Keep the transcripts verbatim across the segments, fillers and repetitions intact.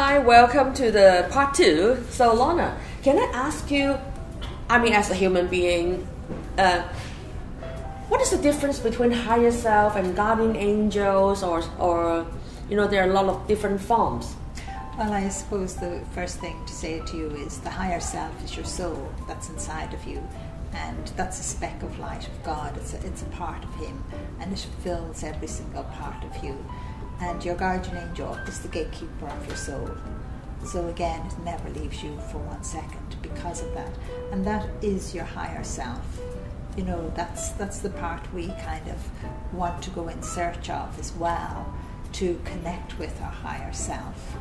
Hi, welcome to the part two. So Lorna, can I ask you, I mean as a human being, uh, what is the difference between higher self and guardian angels, or, or you know, there are a lot of different forms? Well, I suppose the first thing to say to you is the higher self is your soul that's inside of you. And that's a speck of light of God. It's a, it's a part of Him, and it fills every single part of you. And your guardian angel is the gatekeeper of your soul. So again, it never leaves you for one second because of that. And that is your higher self. You know, that's, that's the part we kind of want to go in search of as well, to connect with our higher self.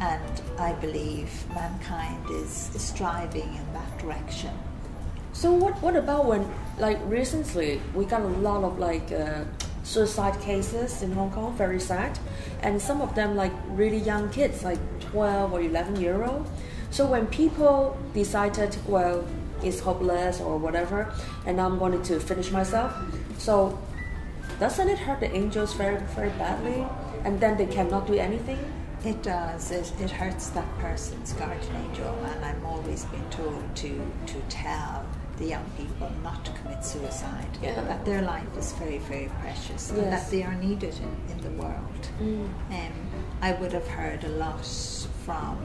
And I believe mankind is, is striving in that direction. So what, what about when, like recently, we got a lot of like uh, suicide cases in Hong Kong, very sad. And some of them like really young kids, like twelve or eleven year old. So when people decided, well, it's hopeless or whatever, and I'm going to finish myself. So doesn't it hurt the angels very, very badly? And then they cannot do anything? It does. It, it hurts that person's guardian angel. And I'm always being told to, to tell the young people not to commit suicide, yeah. That their life is very, very precious, yes. And that they are needed in, in the world. Mm. Um, I would have heard a lot from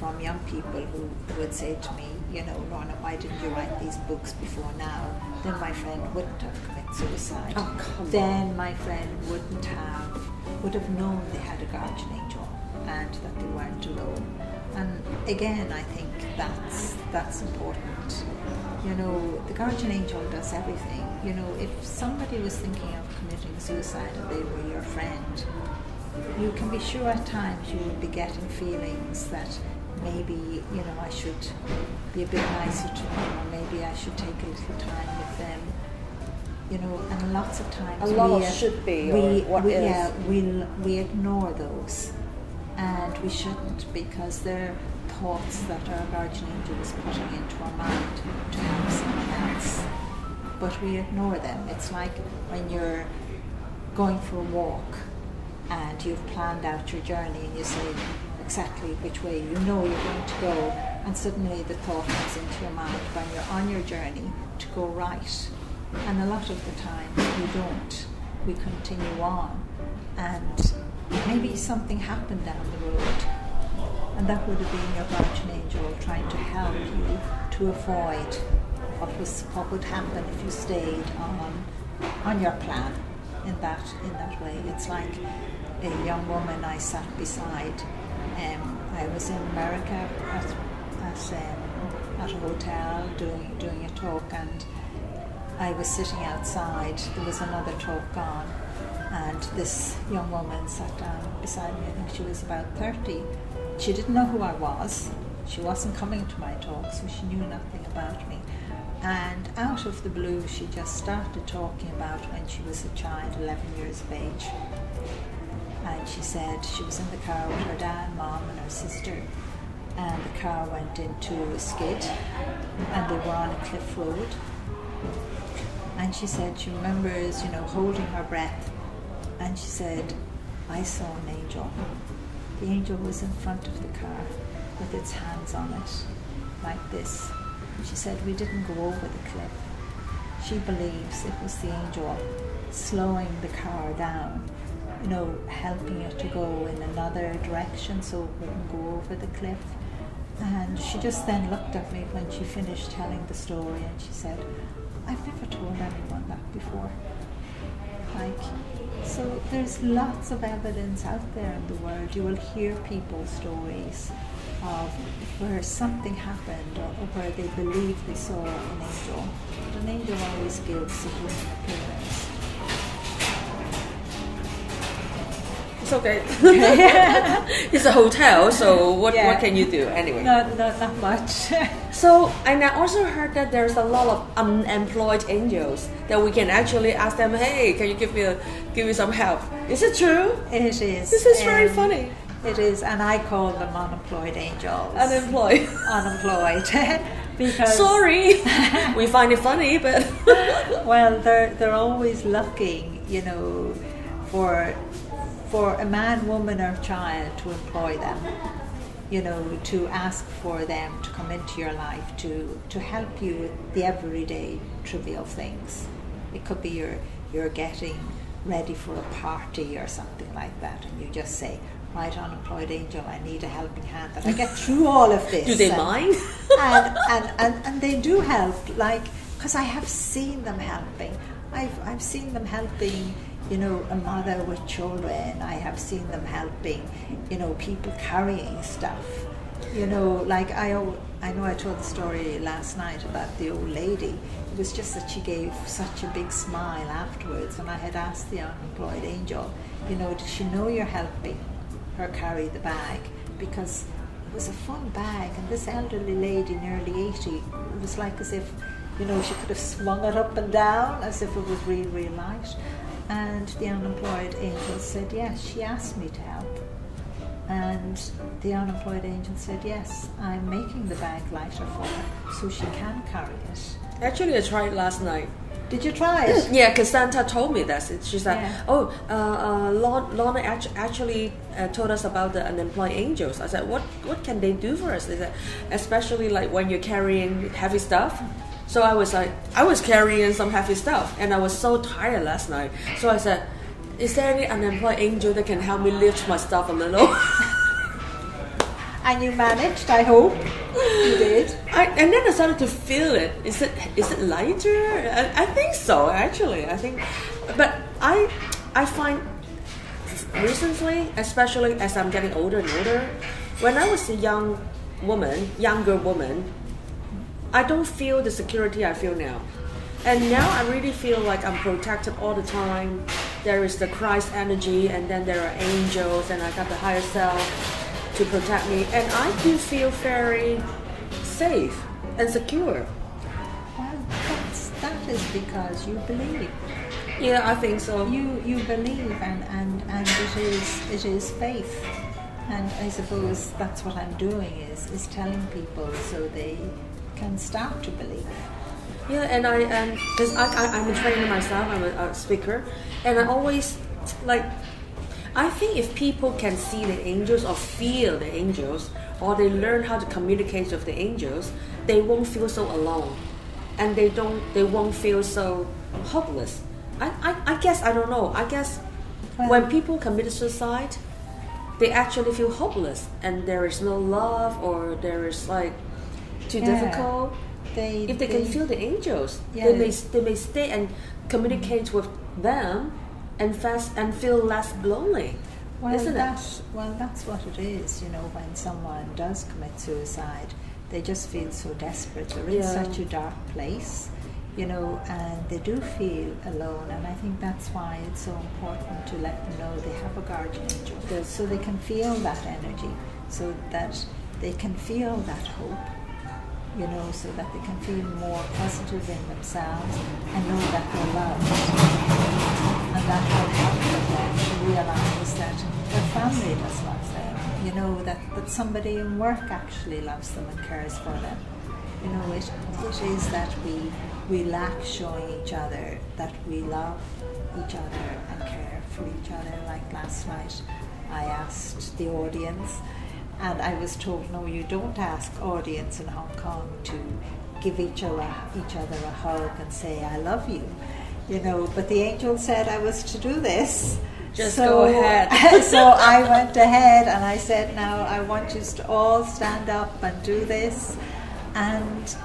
from young people who would say to me, you know, Lorna, why didn't you write these books before now? Then my friend wouldn't have committed suicide. Oh, come on. Then my friend wouldn't have, would have known they had a guardian angel and that they weren't alone. And again, I think that's, that's important. You know, the guardian angel does everything. You know, if somebody was thinking of committing suicide and they were your friend, you can be sure at times you will be getting feelings that maybe, you know, I should be a bit nicer to them, or maybe I should take a little time with them. You know, and lots of times a lot we, of should be we, or what we, is. Yeah, we, we ignore those, and we shouldn't, because they're thoughts that our guardian angel is putting into our mind to help someone else, but we ignore them. It's like when you're going for a walk and you've planned out your journey and you say exactly which way you know you're going to go, and suddenly the thought comes into your mind when you're on your journey to go right, and a lot of the time we don't. We continue on, and maybe something happened down the road, and that would have been your guardian angel trying to help you to avoid what was what would happen if you stayed on on your plan in that in that way. It's like a young woman I sat beside. Um, I was in America at at, um, at a hotel doing doing a talk, and I was sitting outside. There was another talk on, and this young woman sat down beside me. I think she was about thirty. She didn't know who I was. She wasn't coming to my talk, so she knew nothing about me. And out of the blue, she just started talking about when she was a child, eleven years of age. And she said she was in the car with her dad, mom, and her sister. And the car went into a skid, and they were on a cliff road. And she said she remembers, you know, holding her breath. And she said, I saw an angel. The angel was in front of the car with its hands on it, like this. She said, we didn't go over the cliff. She believes it was the angel slowing the car down, you know, helping it to go in another direction so it wouldn't go over the cliff. And she just then looked at me when she finished telling the story, and she said, I've never told anyone that before. Like, so there's lots of evidence out there in the world. You will hear people's stories of where something happened, or, or where they believe they saw an angel. But an angel always gives a human appearance. It's okay. It's a hotel, so what, yeah. What can you do anyway? Not, not, not much. So, and I also heard that there's a lot of unemployed angels that we can actually ask them, hey, can you give me, a, give me some help? Is it true? It is. This is um, very funny. It is, and I call them unemployed angels. Unemployed. Unemployed. Because sorry, we find it funny, but... Well, they're, they're always looking, you know, for... for a man, woman or child to employ them, you know, to ask for them to come into your life, to, to help you with the everyday trivial things. It could be you're, you're getting ready for a party or something like that, and you just say, right, Unemployed Angel, I need a helping hand, that I get through all of this. Do they and, mind? and, and, and, and they do help, like, because I have seen them helping. I've, I've seen them helping, you know, a mother with children. I have seen them helping, you know, people carrying stuff. You know, like I, I know I told the story last night about the old lady. It was just that she gave such a big smile afterwards. And I had asked the Unemployed Angel, you know, did she know you're helping her carry the bag? Because it was a fun bag. And this elderly lady, nearly eighty, it was like as if, you know, she could have swung it up and down as if it was real, real light. And the Unemployed Angel said, yes, she asked me to help. And the Unemployed Angel said, yes, I'm making the bag lighter for her so she can carry it. Actually, I tried last night. Did you try it? Yeah, Cassandra told me that. She said, yeah. oh, uh, uh, Lorna actually uh, told us about the Unemployed Angels. I said, what, what can they do for us? They said, especially like when you're carrying heavy stuff. So I was like, I was carrying some heavy stuff, and I was so tired last night. So I said, is there any Unemployed Angel that can help me lift my stuff a little? And you managed, I hope. You did. I, and then I started to feel it. Is it, is it lighter? I, I think so, actually. I think, but I, I find recently, especially as I'm getting older and older, when I was a young woman, younger woman, I don't feel the security I feel now. And now I really feel like I'm protected all the time. There is the Christ energy, and then there are angels, and I got the higher self to protect me. And I do feel very safe and secure. Well, that's, that is because you believe. Yeah, I think so. You, you believe, and, and, and it is, it is faith. And I suppose that's what I'm doing, is, is telling people so they can start to believe. Yeah, and I um, cause I, I I'm a trainer myself. I'm a, a speaker, and I always like. I think if people can see the angels or feel the angels, or they learn how to communicate with the angels, they won't feel so alone, and they don't. They won't feel so hopeless. I I, I guess I don't know. I guess well, when people commit suicide, they actually feel hopeless, and there is no love, or there is like. Too yeah. difficult. They, if they, they can feel the angels, yeah, they may they may stay and communicate with them, and fast and feel less lonely. Well, isn't that, it? Well, that's what it is. You know, when someone does commit suicide, they just feel so desperate. They're yeah. in such a dark place, you know, and they do feel alone. And I think that's why it's so important to let them know they have a guardian angel, yes. so they can feel that energy, so that they can feel that hope. You know, so that they can feel more positive in themselves and know that they're loved. And that will help them to realize that their family does love them. You know, that, that somebody in work actually loves them and cares for them. You know, it, it is that we, we lack showing each other that we love each other and care for each other. Like last night, I asked the audience, and I was told, no, you don't ask audience in Hong Kong to give each other, each other a hug and say, I love you, you know, but the angel said I was to do this. Just so, go ahead. So I went ahead and I said, now I want you to all stand up and do this. And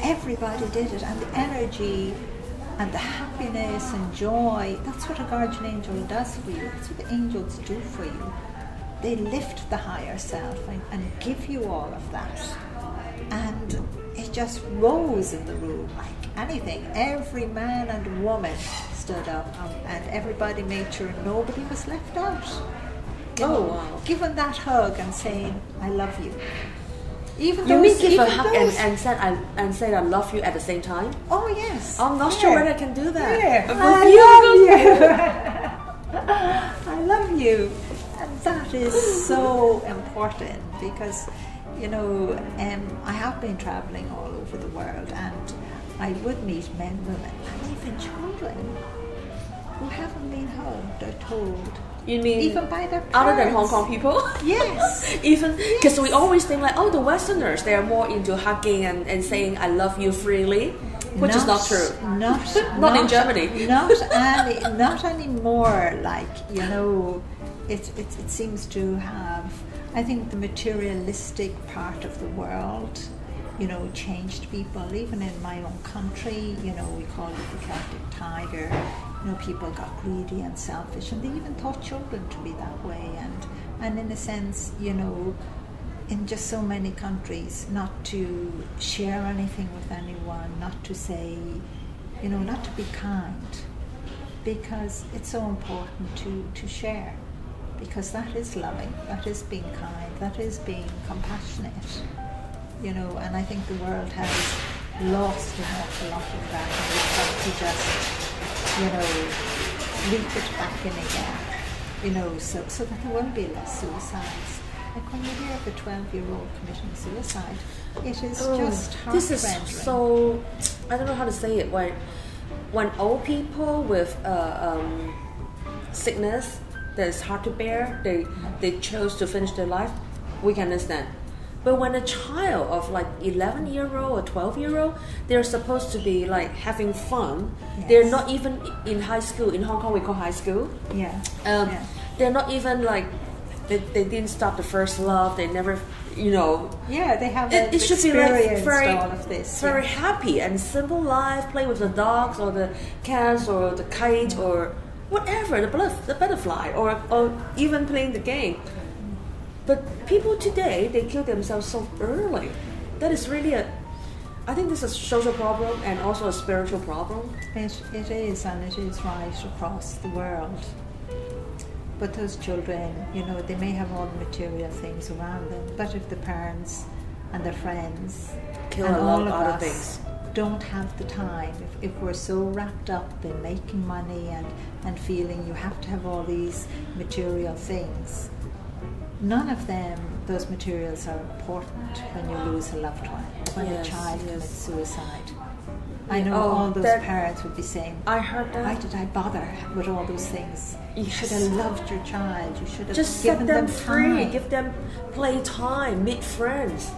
everybody did it. And the energy and the happiness and joy, that's what a guardian angel does for you. That's what the angels do for you. They lift the higher self and, and give you all of that. And it just rose in the room like anything. Every man and woman stood up, um, and everybody made sure nobody was left out. You oh, know, wow. Giving that hug and saying, I love you. Even you mean give a hug and, and said I and said I love you at the same time? Oh yes. I'm not yeah. sure whether I can do that. Yeah. I you love you. I love you. And that is so important because, you know, um, I have been traveling all over the world, and I would meet men, women, and even children who haven't been hugged or told You mean even by their parents. Other than Hong Kong people? Yes. Even because yes. we always think like, oh, the Westerners, they are more into hugging and, and saying I love you freely, which not, is not true. Not not, not in Germany. Not any, not anymore. Like you know, it, it it seems to have. I think the materialistic part of the world, you know, changed people. Even in my own country, you know, we call it the Celtic Tiger. You know, people got greedy and selfish, and they even taught children to be that way. And and in a sense, you know, in just so many countries, not to share anything with anyone, not to say, you know, not to be kind, because it's so important to, to share, because that is loving, that is being kind, that is being compassionate, you know. And I think the world has lost an awful lot of that, and we've got to just, you know, leap it back in again, you know, so, so that there will be less suicides. Like when you hear of a twelve-year-old committing suicide, it is oh, just heart-rendering. This is so, I don't know how to say it, when, when old people with uh, um, sickness that is hard to bear, they, they chose to finish their life, we can understand. But when a child of like eleven year old or twelve year old, they're supposed to be like having fun. Yes. They're not even in high school. In Hong Kong we call high school. Yeah. Um, yeah. They're not even like, they, they didn't start the first love. They never, you know. Yeah, they have it, it should be like very, all of this. Very yeah. happy and simple life. Play with the dogs or the cats or the kite mm-hmm. or whatever, the, butterf- the butterfly or, or even playing the game. But people today, they kill themselves so early. That is really a, I think this is a social problem and also a spiritual problem. It, it is, and it is right across the world. But those children, you know, they may have all the material things around them, but if the parents and their friends kill and a lot all of other us things. Don't have the time, if, if we're so wrapped up in making money and, and feeling you have to have all these material things, none of them, those materials are important when you lose a loved one, when yes, a child yes. commits suicide. Yeah. I know oh, all those parents would be saying, I heard that. Why did I bother with all those things? Yes. You should have loved your child, you should have just given set them, them free, time. Give them play time, meet friends.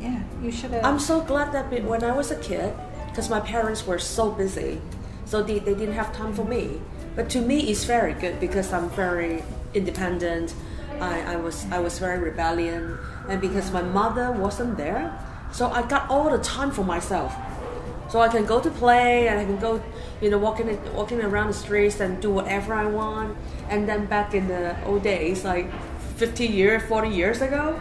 Yeah, you should have. I'm so glad that when I was a kid, because my parents were so busy, so they, they didn't have time for me. But to me, it's very good because I'm very independent. I, I was I was very rebellious, and because my mother wasn't there, so I got all the time for myself. So I can go to play, and I can go, you know, walking walking around the streets and do whatever I want. And then back in the old days, like fifty years, forty years ago,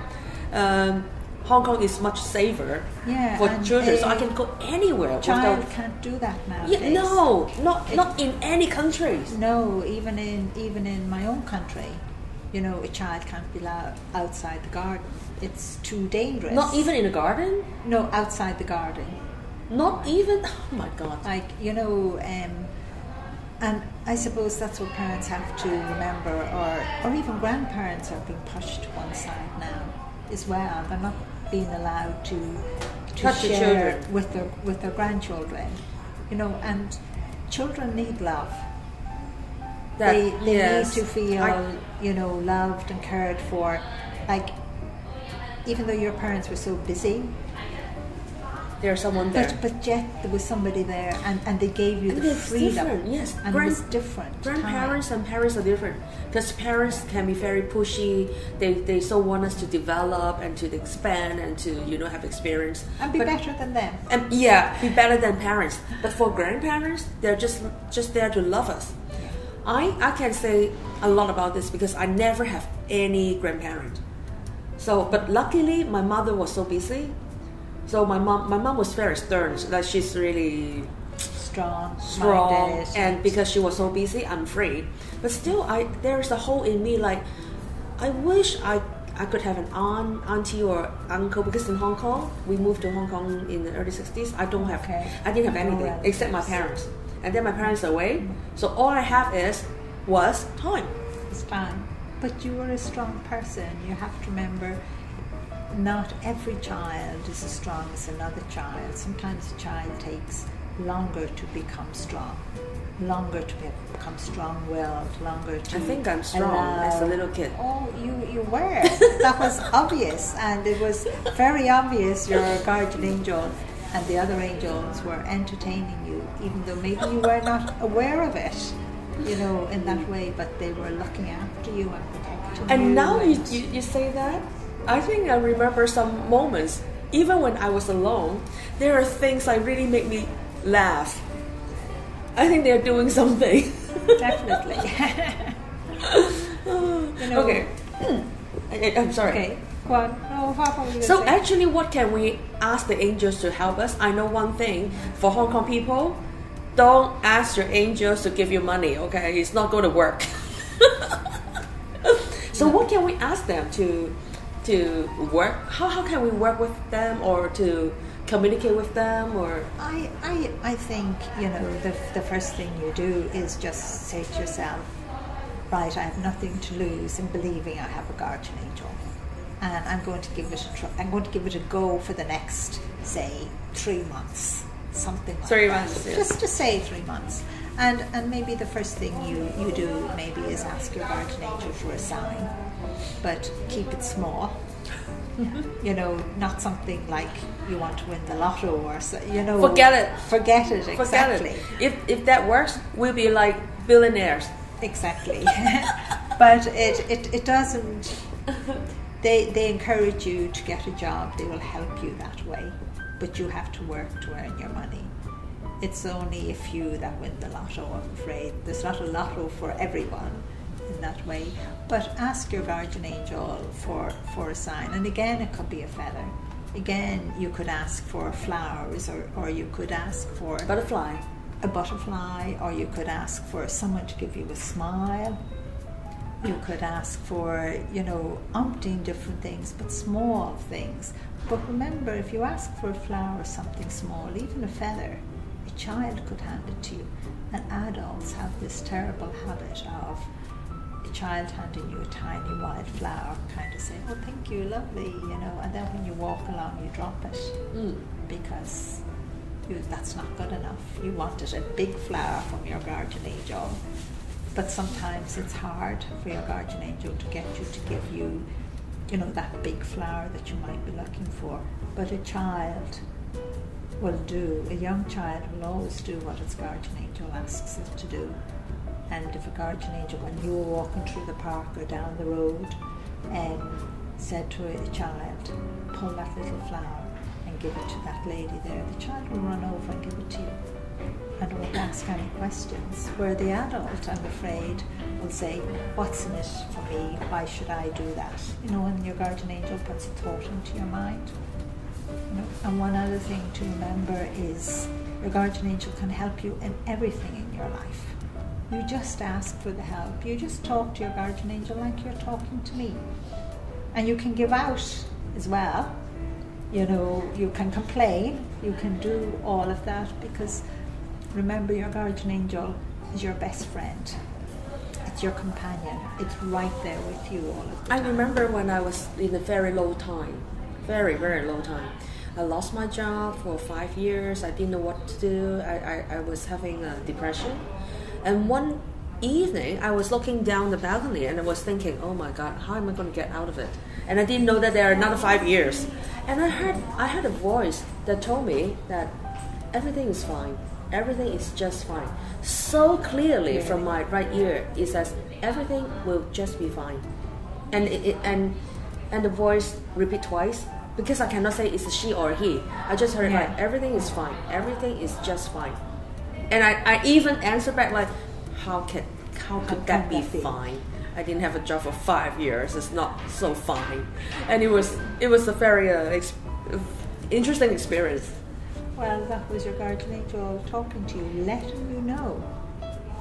um, Hong Kong is much safer yeah, for children, so I can go anywhere. Child without, can't do that nowadays. Yeah, no, not it, not in any countries. No, even in even in my own country. You know, a child can't be allowed outside the garden. It's too dangerous. Not even in a garden? No, outside the garden. Not even? Oh my God. Like, you know, um, and I suppose that's what parents have to remember, or, or even grandparents are being pushed to one side now as well. They're not being allowed to, to share the with, their, with their grandchildren. You know, and children need love. That, they they yes. need to feel, I, you know, loved and cared for. Like, even though your parents were so busy, there's someone there. But, but yet there was somebody there, and, and they gave you and the freedom. Different. Yes, and Grand, it was different. Grandparents time. And parents are different because parents can be very pushy. They they so want us to develop and to expand and to, you know, have experience and be but, better than them. And yeah, be better than parents. But for grandparents, they're just just there to love us. I, I can say a lot about this because I never have any grandparent. So, but luckily my mother was so busy. So my mom, my mom was very stern. Like she's really strong, strong, and because she was so busy, I'm free. But still, I there is a hole in me. Like I wish I I could have an aunt, auntie, or uncle. Because in Hong Kong, we moved to Hong Kong in the early sixties. I don't have, okay. I didn't have anything oh, except my parents. And then my parents are away, so all I have is was time. It's time. But you were a strong person. You have to remember, not every child is as strong as another child. Sometimes a child takes longer to become strong. longer to become strong-willed, longer to... I think I'm strong allow. as a little kid. Oh, you, you were. That was obvious, and it was very obvious your guardian angel and the other angels were entertaining you, even though maybe you were not aware of it, you know, in that way, but they were looking after you and protecting and you. And now you, you, you say that, I think I remember some moments, even when I was alone, there are things that really make me laugh. I think they're doing something. Definitely. You know, okay. I, I'm sorry. Okay. What? Oh, what so say? Actually, what can we ask the angels to help us? I know one thing. For Hong Kong people, don't ask your angels to give you money, okay? It's not going to work. So no. What can we ask them to to work? How, how can we work with them or to... communicate with them? Or I, I, I think, you know, the, the first thing you do is just say to yourself, right, I have nothing to lose in believing I have a guardian angel, and I'm going to give it a try. I'm going to give it a go for the next, say, three months, something like three that. Months, yes. Just to say three months. And, and maybe the first thing you, you do maybe is ask your guardian angel for a sign, but keep it small. You know, not something like you want to win the lotto or so, you know. Forget it. Forget it, exactly. Forget it. If, if that works, we'll be like billionaires. Exactly. But it, it, it doesn't. They, they encourage you to get a job. They will help you that way. But you have to work to earn your money. It's only a few that win the lotto, I'm afraid. There's not a lotto for everyone. In that way, but ask your guardian angel for, for a sign, and again it could be a feather. Again, you could ask for flowers, or, or you could ask for butterfly, a butterfly, or you could ask for someone to give you a smile. You could ask for, you know, umpteen different things, but small things. But remember, if you ask for a flower or something small, even a feather, a child could hand it to you. And adults have this terrible habit of child handing you a tiny wild flower, kind of saying, "Oh, thank you, lovely," you know, and then when you walk along, you drop it mm. because you, that's not good enough. You wanted a big flower from your guardian angel, but sometimes it's hard for your guardian angel to get you to give you, you know, that big flower that you might be looking for. But a child will do, a young child will always do what its guardian angel asks it to do. And if a guardian angel, when you were walking through the park or down the road, um, said to a child, pull that little flower and give it to that lady there, the child will run over and give it to you and won't ask any questions. Where the adult, I'm afraid, will say, what's in it for me? Why should I do that? You know, and your guardian angel puts a thought into your mind. You know? And one other thing to remember is your guardian angel can help you in everything in your life. You just ask for the help. You just talk to your guardian angel like you're talking to me. And you can give out as well. You know, you can complain. You can do all of that because remember, your guardian angel is your best friend. It's your companion. It's right there with you all of the time. I remember when I was in a very low time, very, very low time. I lost my job for five years. I didn't know what to do. I, I, I was having a depression. And one evening, I was looking down the balcony and I was thinking, oh my God, how am I going to get out of it? And I didn't know that there are another five years. And I heard, I heard a voice that told me that everything is fine. Everything is just fine. So clearly from my right ear, it says, everything will just be fine. And, it, it, and, and the voice repeat twice, because I cannot say it's a she or a he. I just heard, yeah. Like, everything is fine. Everything is just fine. And I, I even answered back like, how can how could how that be that fine? Be? I didn't have a job for five years. It's not so fine. And it was it was a very uh, ex interesting experience. Well, that was your guardian angel talking to you, letting you know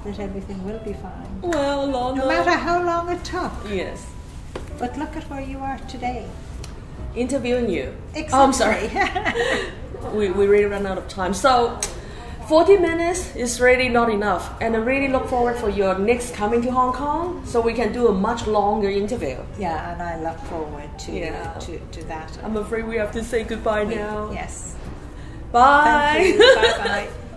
that everything will be fine. Well, Lorna, no matter how long it took. Yes. But look at where you are today. Interviewing you. Exactly. Oh, I'm sorry. we we really ran out of time. So. forty minutes is really not enough, and I really look forward for your next coming to Hong Kong so we can do a much longer interview. Yeah, and I look forward to, yeah. to, to that. I'm afraid we have to say goodbye we, now. Yes. Bye. Thank you. Bye-bye.